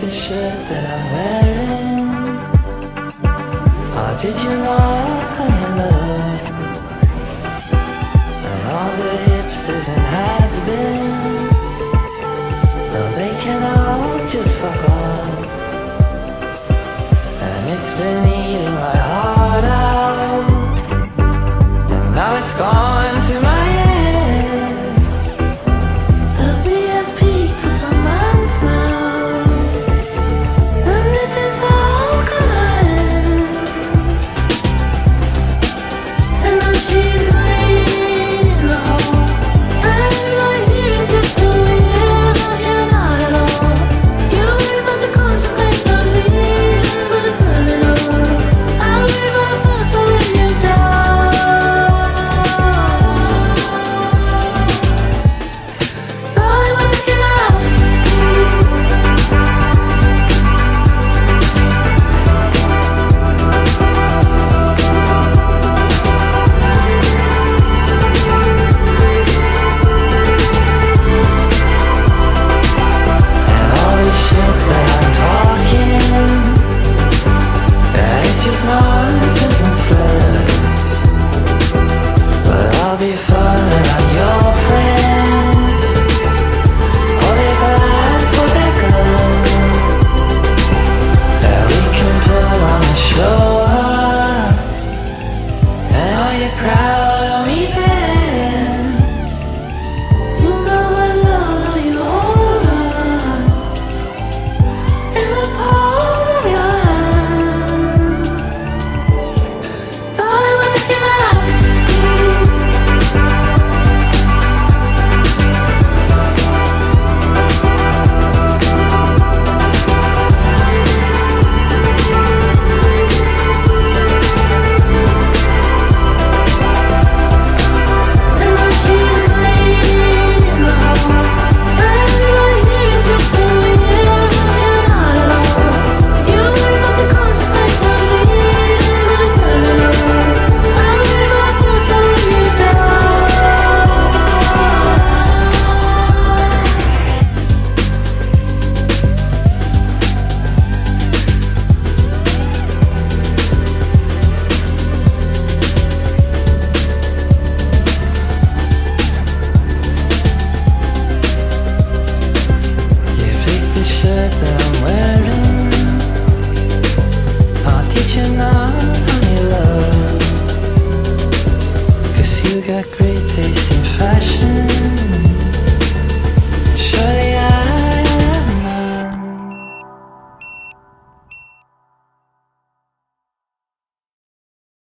The shirt that I'm wearing, oh, did you know I fell in love? And all the hipsters and has-beens, no, they can all just fuck off. And it's been eating like